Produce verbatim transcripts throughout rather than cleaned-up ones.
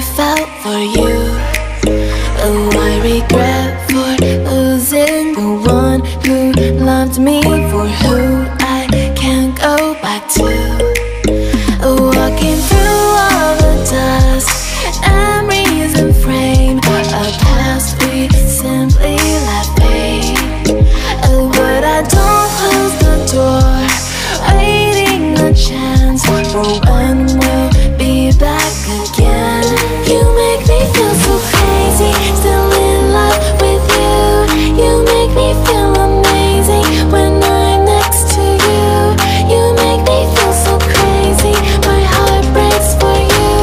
I felt for you. Oh, I regret for losing the one who loved me, for who I can't go back to. Oh, walking through all the dust, memories and frame, a past we simply left pain. Oh, but I don't close the door, waiting a chance for when we'll be back again. You make me feel so crazy, still in love with you. You make me feel amazing when I'm next to you. You make me feel so crazy, my heart breaks for you.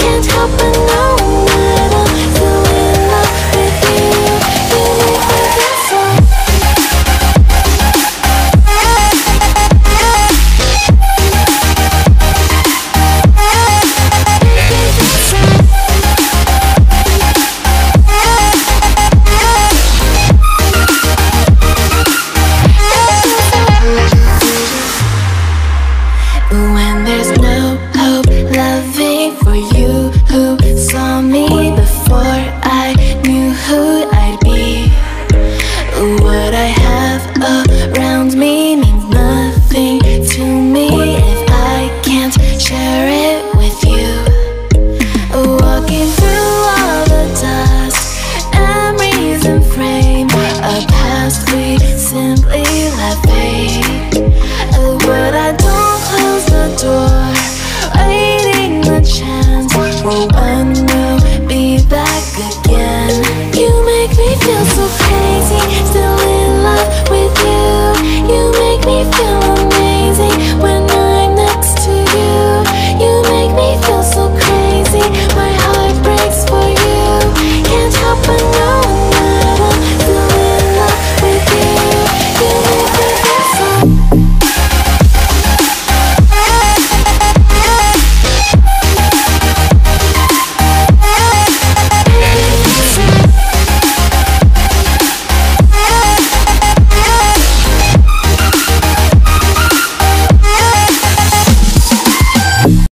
Can't help but know that I'm still in love with you. You make me feel so. When there's no hope, loving for you who saw me before I knew who I'd be. What I have around me means nothing to me if I can't share it with you. Walking through all the dust, memories and frame, a past we simply left pain. What I don't close the door, waiting a chance for one.